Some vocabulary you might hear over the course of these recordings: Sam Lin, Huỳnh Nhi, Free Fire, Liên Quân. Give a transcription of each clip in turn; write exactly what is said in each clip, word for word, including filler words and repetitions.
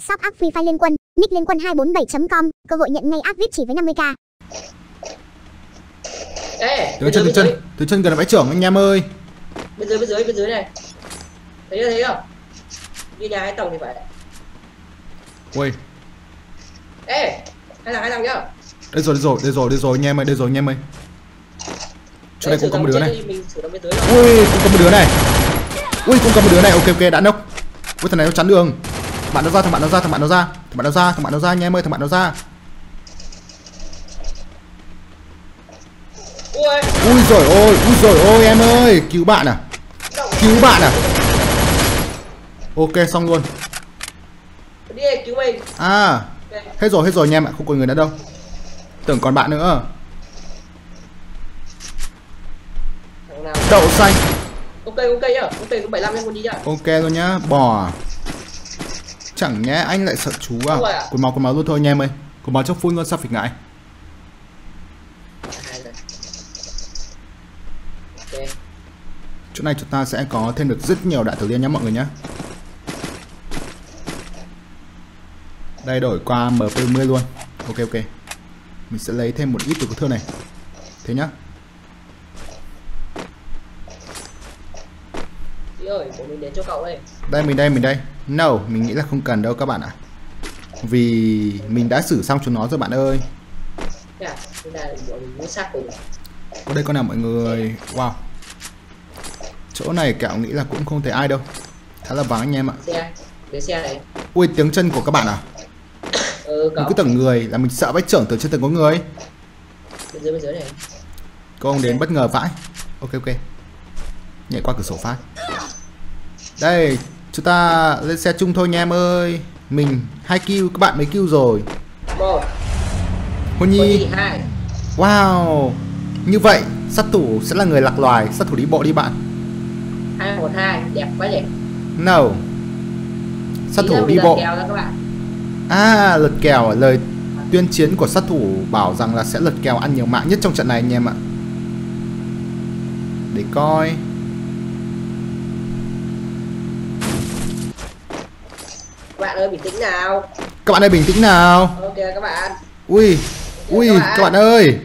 Shop app Free Fire Liên Quân, nick Liên Quân hai bốn bảy chấm com, cơ hội nhận ngay app vê i pê chỉ với năm mươi k. Ê, từ chân từ chân, từ chân gần bãi trưởng anh em ơi. Bên dưới bên dưới bên dưới này. Thấy chưa, thấy không? Đi nhà hai tầng thì phải. Ui. Ê, hai thằng hai thằng nhá. Đây rồi, đây rồi, đây rồi, đây rồi anh em ơi, đây rồi anh em ơi. Chỗ đây cũng có một đứa này. Ui, cũng có một đứa này. Ui, cũng có một đứa này. Ok ok, đã nốc. Ui, thằng này nó chắn đường. Bạn nó ra, thằng bạn nó ra, thằng bạn nó ra, thằng bạn nó ra, thằng bạn nó ra anh em ơi, thằng bạn nó ra. Ui. Ui rồi ôi, ui rồi ôi em ơi, cứu bạn à? Cứu bạn à? Ok xong luôn. Đi cứu mình. À. Hết rồi, hết rồi anh em ạ, không còn người nữa đâu. Tưởng còn bạn nữa. Đậu xanh. Ok ok nhá, ok cũng bảy mươi lăm em muốn đi nhá. Ok rồi nhá, bò. Chẳng nhẽ anh lại sợ chú à? à? Cột máu cột máu luôn thôi anh em ơi. Cột máu chốc phun luôn sao phịch ngại. Okay. Chỗ này chúng ta sẽ có thêm được rất nhiều đại tử liên nhé mọi người nhé. Đây đổi qua em pê mười luôn. Ok ok. Mình sẽ lấy thêm một ít từ cái thơ này. Thế nhá. Ơi, của mình đến cho cậu đây. Đây mình đây mình đây. No, mình nghĩ là không cần đâu các bạn ạ. Vì mình đã xử xong chúng nó rồi bạn ơi. Yeah, mình xác cùng. Có đây con nào mọi người. Wow. Chỗ này kẹo nghĩ là cũng không thấy ai đâu. Khá là vắng anh em ạ. Xe, cái xe này. Ui tiếng chân của các bạn à? Ừ, cậu. Mình cứ tưởng người là mình sợ vách trưởng từ trên từng có người. Bên dưới bên dưới này. Cô ông đến bất ngờ vãi. Ok ok. Nhảy qua cửa sổ phát. Đây, chúng ta lên xe chung thôi nha em ơi. Mình hai kill, các bạn mấy kill rồi? một. Huỳnh Nhi hai. Wow. Như vậy, sát thủ sẽ là người lạc loài, sát thủ đi bộ đi bạn. hai một hai, đẹp quá nhỉ. No. Sát Ý thủ đi bộ. Đó, các bạn. À, lật kèo, lời tuyên chiến của sát thủ bảo rằng là sẽ lật kèo ăn nhiều mạng nhất trong trận này anh em ạ. Để coi. Các bạn ơi bình tĩnh nào. Các bạn ơi bình tĩnh nào. Ok các bạn. Ui, okay, ui các bạn, các bạn ơi.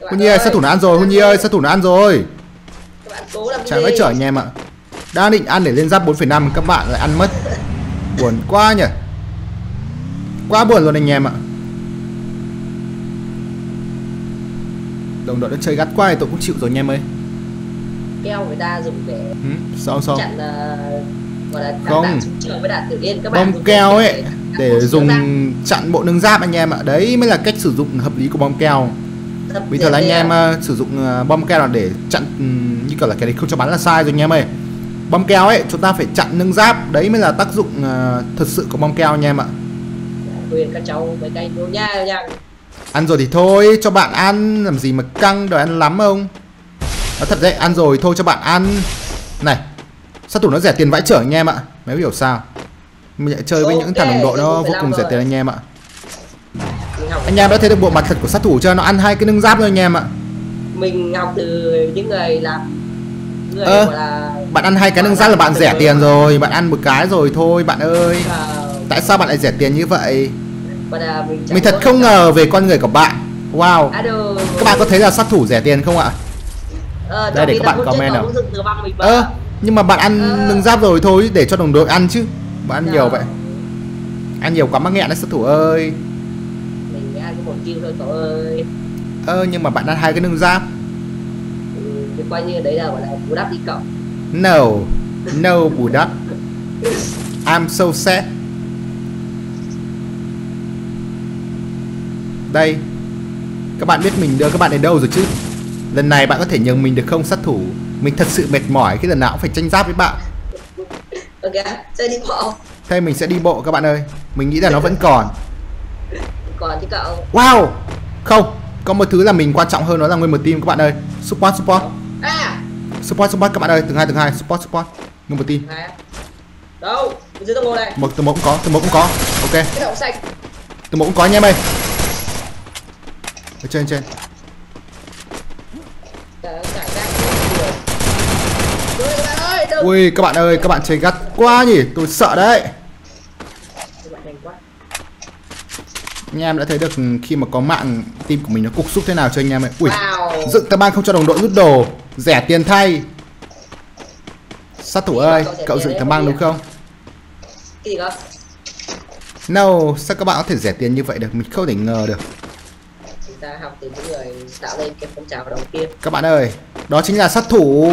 Huỳnh Nhi ơi, sát thủ nó ăn rồi, Huỳnh Nhi ơi, sát thủ nó ăn rồi. Các bạn cố làm cái gì? Chả chở anh em ạ. Đang định ăn để lên giáp bốn phẩy năm các bạn lại ăn mất. Buồn quá nhỉ. Quá buồn luôn anh em ạ. Đồng đội đã chơi gắt quá thì tôi cũng chịu rồi anh em ơi. Keo người ta dùng để ừ, sao sao? Chặn uh... không bom keo ấy để dùng chặn bộ nâng giáp anh em ạ. Đấy mới là cách sử dụng hợp lý của bom keo. Bình thường là anh em à. sử dụng bom keo là để chặn như kiểu là cái đấy không cho bắn là sai rồi anh em ơi. Bom keo ấy chúng ta phải chặn nâng giáp, đấy mới là tác dụng uh, thật sự của bom keo anh em ạ. Quyền các cháu với tay đồ nha, nha. Ăn rồi thì thôi cho bạn ăn, làm gì mà căng, đòi ăn lắm không? Nói thật đấy, ăn rồi thôi cho bạn ăn này. Sát thủ nó rẻ tiền vãi chở anh em ạ. Mấy hiểu sao mình lại chơi okay, với những thằng đồng đội nó vô cùng rẻ tiền anh em ạ. Anh em đã thấy được bộ mặt thật của sát thủ chưa? Nó ăn hai cái nâng giáp thôi anh em ạ. Mình học từ những người làm người ờ, là... Bạn ăn hai cái nâng giáp là bạn rẻ tiền rồi. Bạn ăn một cái rồi thôi bạn ơi. Tại sao bạn lại rẻ tiền như vậy? Mình thật không ngờ về con người của bạn. Wow. Các bạn có thấy là sát thủ rẻ tiền không ạ? Đây để các bạn comment nào. Ơ nhưng mà bạn ăn ờ... nâng giáp rồi thôi để cho đồng đội ăn chứ. Bạn ăn Đó. nhiều vậy. Ăn nhiều quá mắc nghẹn đấy sát thủ ơi. Mình ăn có một kill thôi cậu ơi. Ơ nhưng mà bạn ăn hai cái nâng giáp. Ừ, coi như đấy là gọi là bù đắp đi cậu. No. No bù đắp. I'm so sad. Đây. Các bạn biết mình đưa các bạn đến đâu rồi chứ? Lần này bạn có thể nhường mình được không sát thủ? Mình thật sự mệt mỏi khi lần nào cũng phải tranh giáp với bạn. Ok, sẽ đi bộ. Thế mình sẽ đi bộ các bạn ơi. Mình nghĩ là nó vẫn còn. Còn chứ cậu. Wow. Không, có một thứ là mình quan trọng hơn, đó là nguyên một team các bạn ơi. Support support. À. Support support các bạn ơi, từng hai từng hai support support. Nguyên một team. Đâu? Dưới tầng một này. Một tầng một cũng có, tầng một cũng có. Ok. Cái đậu xanh. Tầng một cũng có nha em ơi. Ở trên trên. Ui các bạn ơi, các bạn chơi gắt quá nhỉ, tôi sợ đấy. Anh em đã thấy được khi mà có mạng team của mình nó cục xúc thế nào cho anh em ấy. Ui, wow. Dựng ta ban không cho đồng đội rút đồ, rẻ tiền thay. Sát thủ ơi, cậu dựng thằng băng đúng không? Cái gì cơ? No, sao các bạn có thể rẻ tiền như vậy được, mình không thể ngờ được. Chúng ta học từ những người tạo lên cái phong trào đầu tiên. Các bạn ơi, đó chính là sát thủ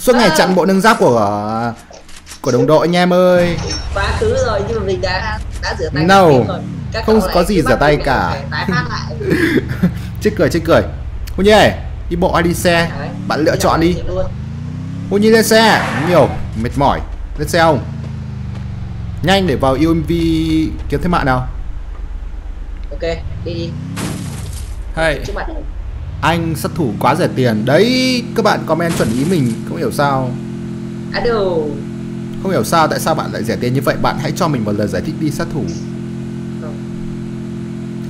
suốt à. ngày chặn bộ nâng giáp của của đồng đội anh em ơi. Quá khứ rồi nhưng mà mình đã đã rửa tay no. rồi. Các không có gì rửa tay cả. Chết cười chết cười. Huỳnh Nhi, đi bộ ai đi xe? Đấy, bạn lựa chọn đi. Huỳnh Nhi lên xe, nhiều mệt mỏi, lên xe không? Nhanh để vào u em vê kiếm thêm mạng nào. Ok, đi đi. Hey. Anh sát thủ quá rẻ tiền. Đấy, các bạn comment chuẩn ý mình, không hiểu sao. Ado. Không hiểu sao tại sao bạn lại rẻ tiền như vậy, bạn hãy cho mình một lời giải thích đi sát thủ. Không.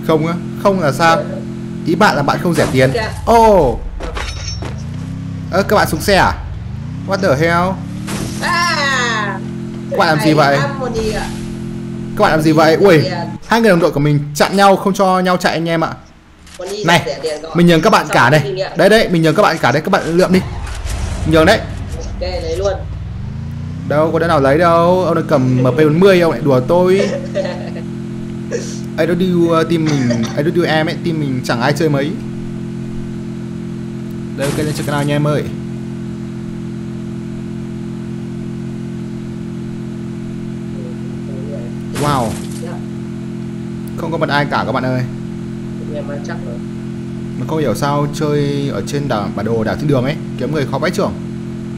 Không á? Không là sao? Ý bạn là bạn không rẻ tiền. Ồ. Oh. Ơ các bạn xuống xe à? What the hell? À. Các bạn làm gì vậy? Các bạn làm gì vậy? Ui, hai người đồng đội của mình chặn nhau không cho nhau chạy anh em ạ. Này, mình nhường các bạn cả này. Đấy đấy, mình nhường các bạn cả đấy, các bạn lượm đi. Nhường đấy. Ok, lấy luôn. Đâu có đứa nào lấy đâu, ông đang cầm em pê bốn mươi ông lại đùa tôi. Ai đó điu team mình, ai đó điu em ấy, team mình chẳng ai chơi mấy. Đây ok lên cho canal nha em ơi. Wow. Không có bật ai cả các bạn ơi. Mà không hiểu sao chơi ở trên đảo bản đồ đảo thiên đường ấy kiếm người khó vãi chưởng.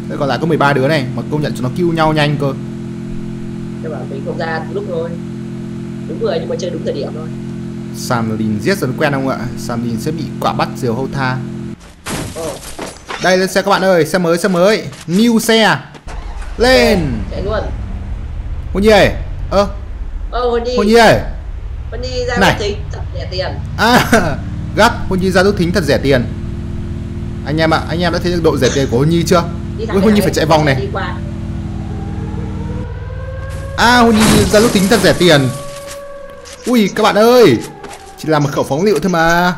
Đây còn lại có mười ba đứa này mà công nhận chúng nó kill nhau nhanh cơ. Các bạn mình không ra đúng lúc thôi. Đúng người nhưng mà chơi đúng thời điểm thôi. Sam Lin giết dần quen không ạ? Sam Lin sẽ bị quả bắt diều hâu tha. Oh. Đây lên xe các bạn ơi, xe mới xe mới, new xe. Lên. Chạy luôn. Huỳnh Nhi ơi. Ơ. Ơ Huỳnh Nhi ơi. Huỳnh Nhi ra máy tính thật rẻ tiền. À, gắt, Huỳnh Nhi ra đốt thính thật rẻ tiền. Anh em ạ, à, anh em đã thấy được độ rẻ tiền của Huỳnh Nhi chưa? Huỳnh Nhi phải chạy vòng này. À, Huỳnh Nhi ra đốt thính thật rẻ tiền. Ui, các bạn ơi, chỉ là một khẩu phóng lựu thôi mà.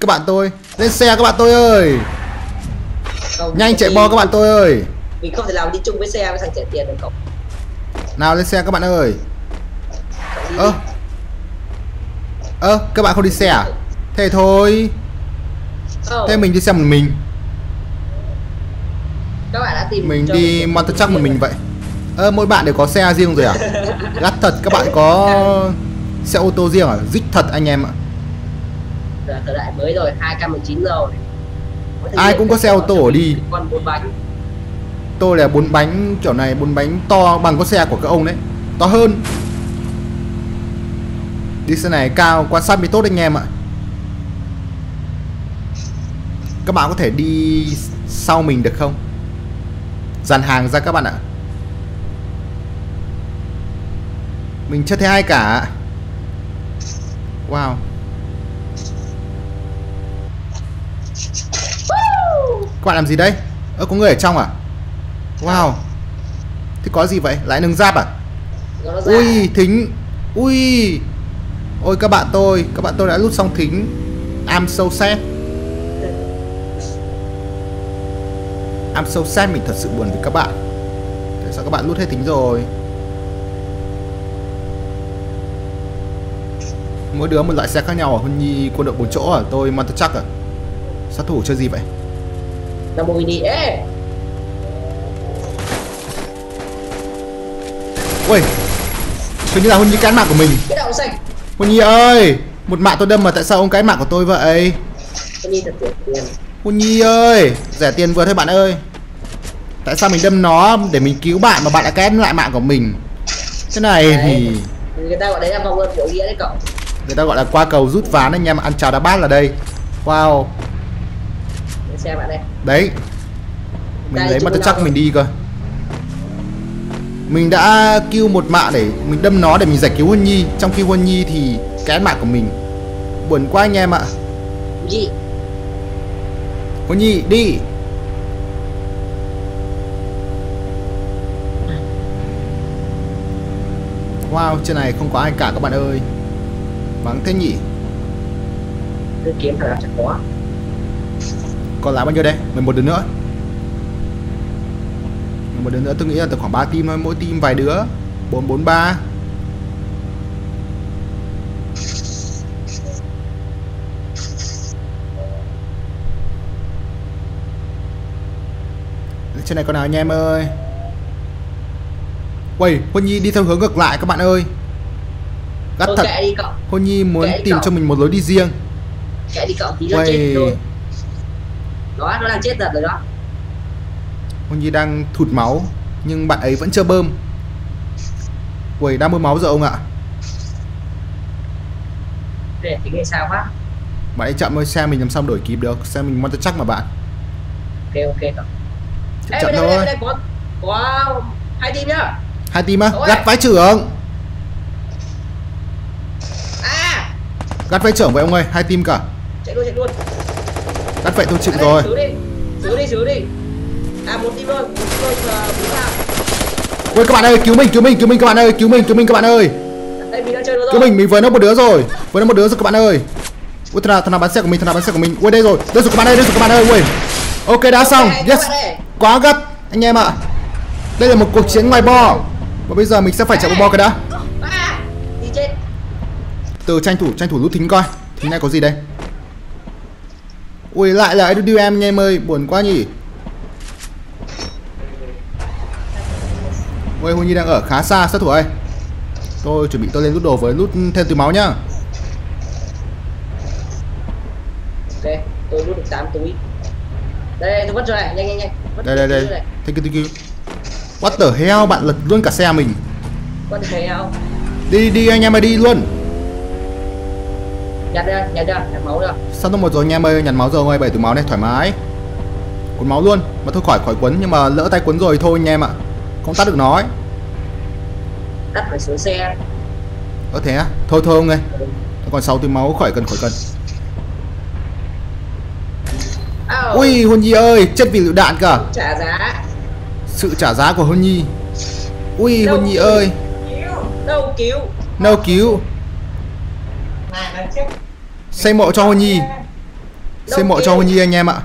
Các bạn tôi, lên xe các bạn tôi ơi. Không, nhanh chạy bo các bạn tôi ơi. Mình không thể nào đi chung với xe với thằng rẻ tiền được không? Nào lên xe các bạn ơi. Ơ ờ. Ơ, ờ, các bạn không đi xe à? Thế thôi. Thế mình đi xe một mình. Các bạn đã tìm mình đi motor truck một mình vậy. Ơ, ờ, mỗi bạn đều có xe riêng rồi à? Gắt thật, các bạn có xe ô tô riêng à? Dích thật anh em ạ. Thời đại mới rồi, hai không một chín rồi. Ai cũng có xe ô tô đi. Con bốn bánh. Tôi là bốn bánh kiểu này, bốn bánh to bằng con xe của các ông đấy. To hơn. Đi xe này cao, quan sát mới tốt anh em ạ. Các bạn có thể đi sau mình được không? Dàn hàng ra các bạn ạ. Mình chưa thấy ai cả. Wow. Các bạn làm gì đấy? Ơ có người ở trong à? Wow. Thế có gì vậy? Lại nâng giáp à? Ui thính. Ui. Ôi các bạn tôi, các bạn tôi đã lút xong thính. I'm so sad. I'm so sad, mình thật sự buồn với các bạn. Tại sao các bạn lút hết thính rồi? Mỗi đứa một loại xe khác nhau ở Huỳnh Nhi quân đội bốn chỗ ở tôi motor truck à? Sát thủ chơi gì vậy? Là một đi ấy. Ui, hình như là Huỳnh Nhi cán mạng của mình. Cái đầu xanh. Huỳnh Nhi ơi, một mạng tôi đâm mà tại sao ông cái mạng của tôi vậy? Huỳnh Nhi ơi, rẻ tiền vừa thôi bạn ơi. Tại sao mình đâm nó để mình cứu bạn mà bạn đã cán lại mạng của mình? Thế này đấy. Thì người ta gọi đấy là vòng luân vô nghĩa đấy cậu. Người ta gọi là qua cầu rút ván anh em, ăn cháo đá bát là đây. Wow. Để xem bạn đây. Đấy. Mình lấy motor truck mình đi cơ. Mình đã kêu một mạng để mình đâm nó để mình giải cứu Huỳnh Nhi, trong khi Huỳnh Nhi thì cái mạng của mình. Buồn quá anh em ạ. Gì? Huỳnh Nhi đi. Wow, trên này không có ai cả các bạn ơi. Vắng thế nhỉ. Cái kiếm là chắc có. Còn lại bao nhiêu đây? mười một đứa nữa. Một đứa nữa tôi nghĩ là từ khoảng ba team thôi, mỗi team vài đứa. Bốn bốn ba. Trên này con nào anh em ơi. Uầy, Huỳnh Nhi đi theo hướng ngược lại các bạn ơi. Gắt thật. Huỳnh Nhi muốn tìm cho mình một lối đi riêng. Kệ đi cậu, tí nữa chết rồi. Đó, nó đang chết thật rồi đó. Huỳnh Nhi đang thụt máu nhưng bạn ấy vẫn chưa bơm. Uầy, đang bơm máu rồi ông ạ. Để tính hay sao quá. Bạn ấy chậm thôi, xe mình làm sao đổi kịp được. Xe mình muốn chắc mà bạn. Ok ok cậu. Ê, chậm thôi. Đây, đây, có, có hai team nhá. Hai team á, gắt vãi trưởng. À, gắt vãi trưởng vậy ông ơi, hai team cả. Chạy luôn, chạy luôn. Gắt vậy tôi chịu à, rồi. Xứ đi, xứ đi, xứ đi. À, một team thôi, một team thôi, bốn nào. Ôi các bạn ơi, cứu mình, cứu mình, cứu mình các bạn ơi, cứu mình, cứu mình các bạn ơi. Đây, mình đã chơi rồi. Cứu mình, mình vừa nó một đứa rồi, vừa nó một đứa rồi các bạn ơi. Ui thằng nào, thằng nào bắn xe của mình, thằng nào bắn xe của mình. Ui đây rồi, đây rồi các bạn ơi, đây rồi các bạn ơi, ui. Ok đã xong, okay, yes. Quá gắt anh em ạ. À. Đây là một cuộc chiến ngoài bo. Và bây giờ mình sẽ phải chạy bo cái đã. Từ tranh thủ tranh thủ rút thính coi. Thính này có gì đây? Ui lại là đu em anh em ơi, buồn quá nhỉ. Ui Huỳnh Nhi đang ở khá xa sát thủ ơi. Tôi chuẩn bị tôi lên rút đồ với rút thêm túi máu nhá. Ok, tôi rút được tám túi. Đây tôi vứt rồi này, nhanh nhanh nhanh. Vất đây đây đây. Thank you, thank you. What the hell, bạn lật luôn cả xe mình. What the hell. Đi đi anh em ơi, đi luôn. Nhặt ra, nhặt ra, nhặt máu ra. Xong một rồi anh em ơi, nhặt máu rồi, bảy túi máu này thoải mái. Cuốn máu luôn, mà thôi khỏi khỏi quấn nhưng mà lỡ tay cuốn rồi thôi anh em ạ. Không tắt được nó ấy. Tắt phải xuống xe. Ơ thế á? Thôi thôi ông ơi. Ừ. Còn sáu túi máu khỏi cần khỏi cần. Ui Huỳnh Nhi ơi, chết vì lựu đạn cả. Trả giá. Sự trả giá của Huỳnh Nhi. Ui Huỳnh Nhi ơi. Đâu cứu. Đâu cứu. Xây mộ cho Huỳnh Nhi. Xây mộ cho Huỳnh Nhi anh em ạ.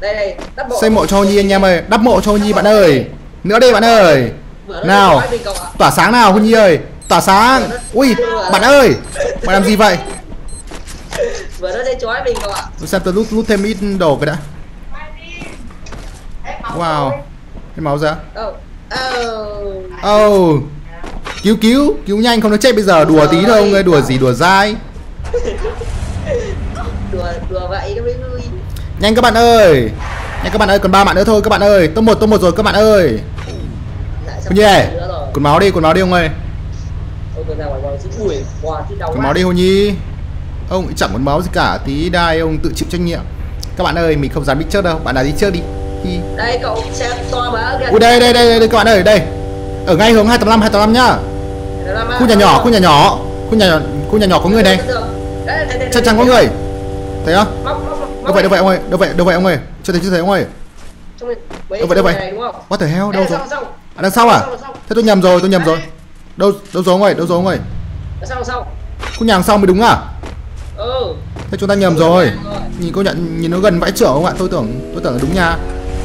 Đây đây, đắp mộ. Xây mộ cho Huỳnh Nhi anh em ơi, đắp mộ cho Huỳnh Nhi bạn ơi. Nữa đây bạn ơi. Nào. Tỏa sáng nào Huỳnh Nhi ơi, tỏa sáng. Ui, bạn ơi. Bạn làm gì vậy? Vừa nó dây chói mình cậu ạ. Tôi xem tôi lút, lút thêm ít đồ cái đã. Wow. Hết máu ra. Oh. Oh. Oh. Cứu cứu, cứu nhanh không nó chết bây giờ. Đùa tí thôi ông ơi, đùa gì đùa dai. Đùa đùa vậy nó mới vui. Nhanh các bạn ơi. Nhanh các bạn ơi, còn ba bạn nữa thôi các bạn ơi. Top một, top một rồi các bạn ơi. Huỳnh Nhi ơi, cuốn máu đi, cuốn máu đi ông ơi. Cuốn máu đi Huỳnh Nhi. Ông chẳng muốn máu gì cả, tí đai ông tự chịu trách nhiệm. Các bạn ơi, mình không dám đi trước đâu, bạn nào đi trước đi. Hi. Đây cậu xem to mà. Ui đây đây đây đây các bạn ơi, đây. Ở ngay hướng hai tám năm hai tám năm nhá. Khu nhà nhỏ, khu nhà nhỏ, khu nhà nhỏ, khu nhà nhỏ có người này. Chắc chắn có người. Thấy không? Đâu vậy đâu vậy ông ơi, đâu vậy đâu vậy ông ơi. Chưa thấy chưa thấy ông ơi. Đâu vậy đâu vậy. What the hell, đâu rồi? À đằng sau à? Thế tôi nhầm rồi, tôi nhầm rồi. Đâu đâu rồi ông ơi, đâu rồi ông ơi. Khu nhà đằng sau mới đúng à? Ừ. Thế chúng ta nhầm rồi. Nhìn cô nhận nhìn nó gần vãi trưởng không ạ? Tôi tưởng tôi tưởng là đúng nha.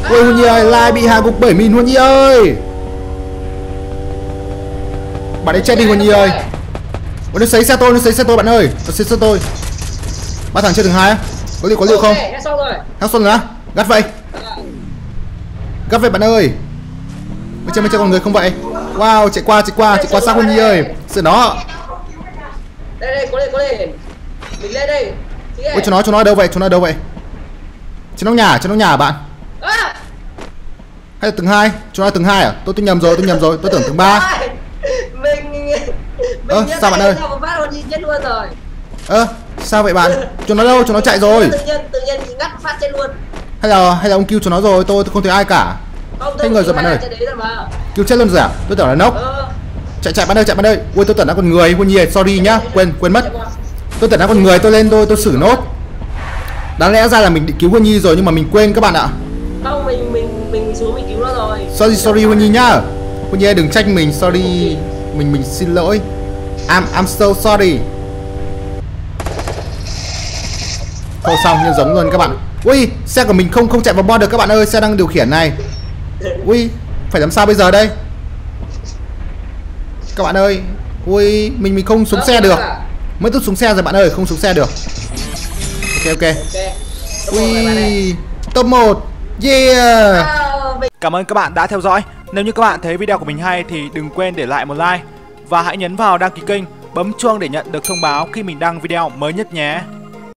Ôi Huỳnh Nhi ơi, lại bị hạ gục bởi mình Huỳnh Nhi ơi. Bạn ấy chết đi Huỳnh Nhi ơi. Ôi nó sấy xe tôi, nó sấy xe tôi bạn ơi. Nó sấy xe tôi. Ba thằng chết từng hai á. Có liệu có liệu không? Hết xong rồi á. Gắt vậy. Gắt vậy bạn ơi. Bên trên bên trên còn người không vậy? Wow, chạy qua chạy qua chạy qua xác Huỳnh Nhi ơi. Sợ nó. Đây đây, có đây có đây. Mình lên đây. Ôi cho nó cho nó đâu vậy? Cho nó đâu vậy? Cho nó nhà, cho nó nhà bạn. À. Hay là tầng hai? Cho nó tầng hai à? Tôi tôi nhầm rồi, tôi nhầm rồi, tôi tưởng tầng ba. Mình mình ờ, sao bạn ơi? Ơ, ờ, sao vậy bạn? Cho nó đâu? Cho nó chạy rồi. Tự nhiên tự nhiên ngắt phát chết luôn. Hay là hay là ông cứu cho nó rồi, tôi tôi không thấy ai cả. Không, thấy người rồi bạn ơi. Cứu chết luôn rồi à? Tôi tưởng là nốc. Ờ. Chạy chạy bạn ơi, chạy bạn ơi. Ui tôi tưởng đã còn người, Huỳnh Nhi, sorry nhá, quên quên mất. Tôi tưởng đã con người tôi lên tôi tôi xử nốt. Đáng lẽ ra là mình định cứu Huỳnh Nhi rồi nhưng mà mình quên các bạn ạ. Không mình mình mình xuống mình cứu nó rồi. Sorry sorry Huỳnh Nhi nhá. Huỳnh Nhi đừng trách mình sorry. mình mình xin lỗi. I'm I'm so sorry. Thôi xong, nhưng giống luôn các bạn. Ui, xe của mình không không chạy vào bo được các bạn ơi, xe đang điều khiển này. Ui, phải làm sao bây giờ đây? Các bạn ơi, ui, mình mình không xuống xe được. Mới tút xuống xe rồi bạn ơi, không xuống xe được. Ok ok. Ui, top một. Yeah. Cảm ơn các bạn đã theo dõi. Nếu như các bạn thấy video của mình hay thì đừng quên để lại một like và hãy nhấn vào đăng ký kênh, bấm chuông để nhận được thông báo khi mình đăng video mới nhất nhé.